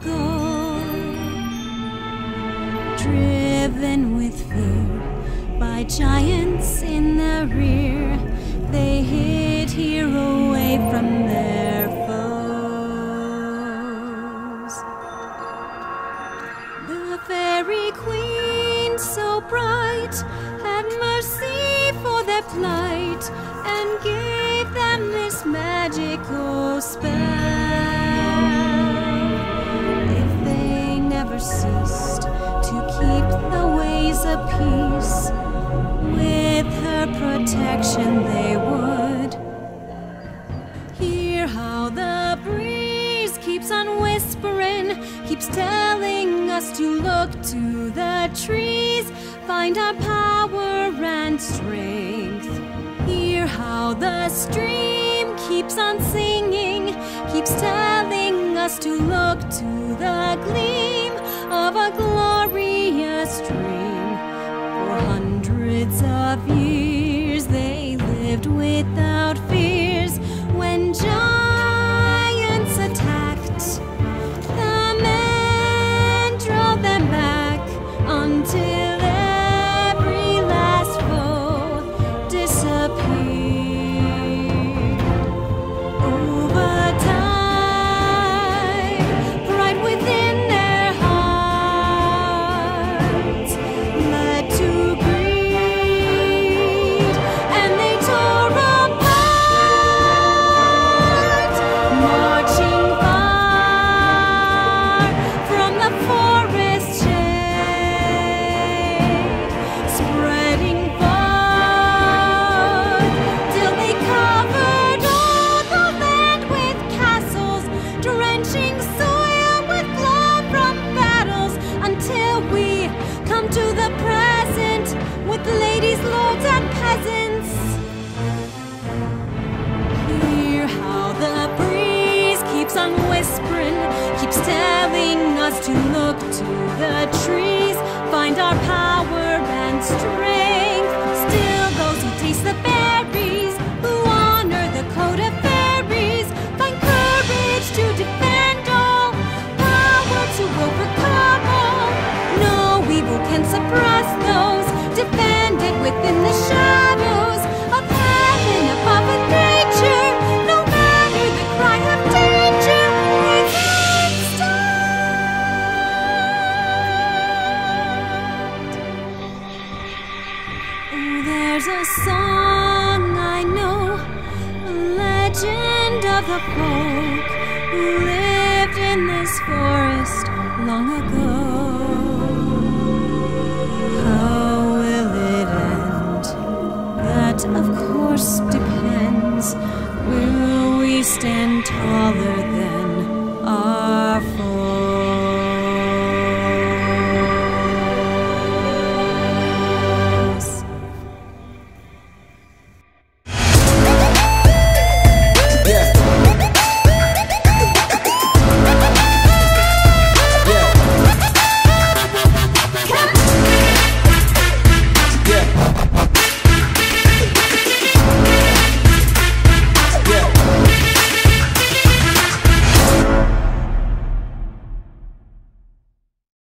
ago, driven with fear by giants in the rear, they hid here away from their foes. The fairy queen, so bright, had mercy for their plight and gave them this magical spell. If they never ceased to keep the ways of peace, with her protection they would. Hear how the breeze keeps on whispering, keeps telling us to look to the trees, find our power and strength. Hear how the stream keeps on singing, keeps telling us to look to the gleam of a glorious dream. For hundreds of years they lived without fears when giants attacked. The men drove them back until every last foe disappeared. Over time, pride within their hearts led to greed, and they tore apart, marching far from the forest shade, spreading far till they covered all the land with castles, drenching soil with blood from battles, until we come to the present with ladies, lords, and peasants. Hear how the breeze keeps on whispering, keeps telling us to look to the trees, find our power and strength. Still those who taste the berries, who honor the code of fairies, find courage to defend all, power to overcome all. No evil can suppress those, defended within the shadows of heaven above with nature. No matter the cry of danger, we can stand. Oh, there's a song I know, a legend of the folk who lived in this forest long ago. How will it end? That, of course, depends. Will we stand taller than our foes?